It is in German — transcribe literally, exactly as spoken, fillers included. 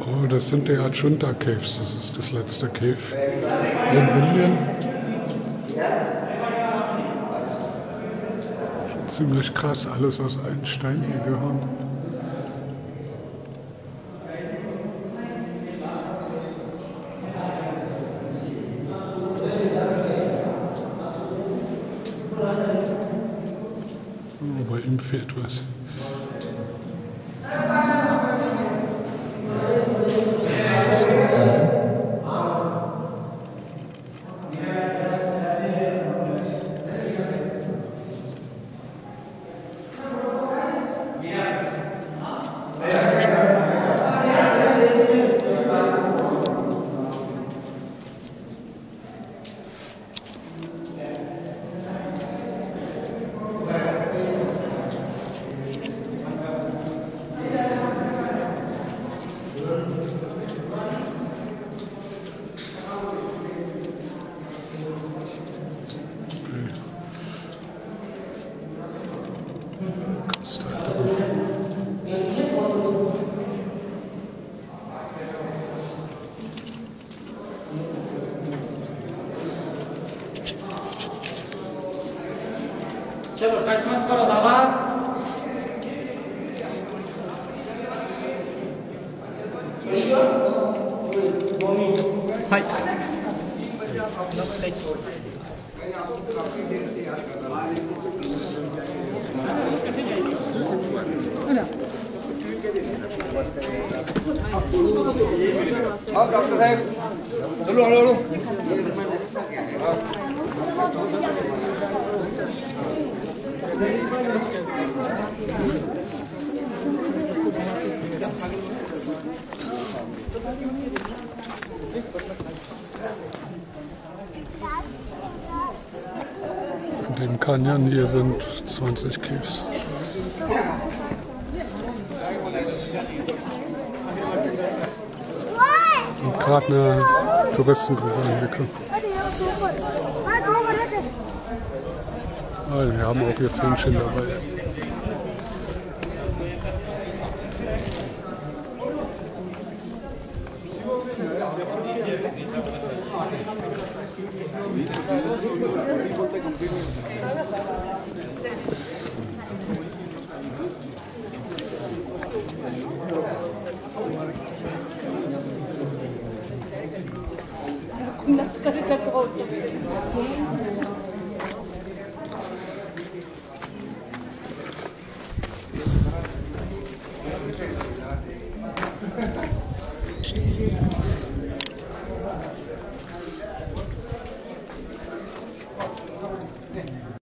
Oh, das sind die Ajanta Caves, das ist das letzte Cave in Indien. Ziemlich krass, alles aus einem Stein hier gehauen. Oh, bei ihm fehlt was. In dem Kanyon hier sind zwanzig Caves. Und gerade eine Touristengruppe angekommen. Ah, wir haben auch hier Fähnchen dabei. Gracias.